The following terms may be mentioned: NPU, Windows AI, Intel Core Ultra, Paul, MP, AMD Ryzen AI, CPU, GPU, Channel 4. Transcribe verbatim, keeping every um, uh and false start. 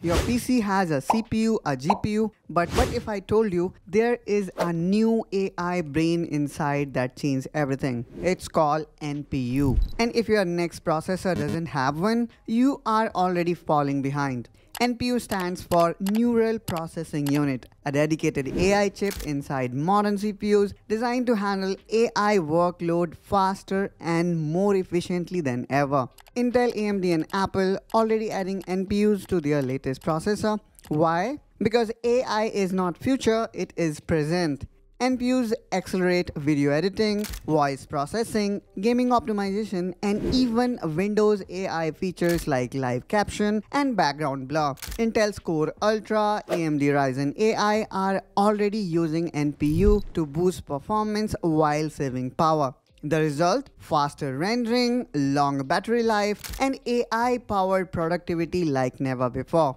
Your P C has a C P U, a G P U, but what if I told you there is a new A I brain inside that changes everything? It's called N P U. And if your next processor doesn't have one, you are already falling behind. N P U stands for Neural Processing Unit, a dedicated A I chip inside modern C P Us designed to handle A I workload faster and more efficiently than ever. Intel, A M D and Apple already adding N P Us to their latest processor. Why? Because A I is not future, it is present. N P Us accelerate video editing, voice processing, gaming optimization, and even Windows A I features like live caption and background blur. Intel's Core Ultra, A M D Ryzen A I are already using N P U to boost performance while saving power. The result? Faster rendering, long battery life, and A I-powered productivity like never before.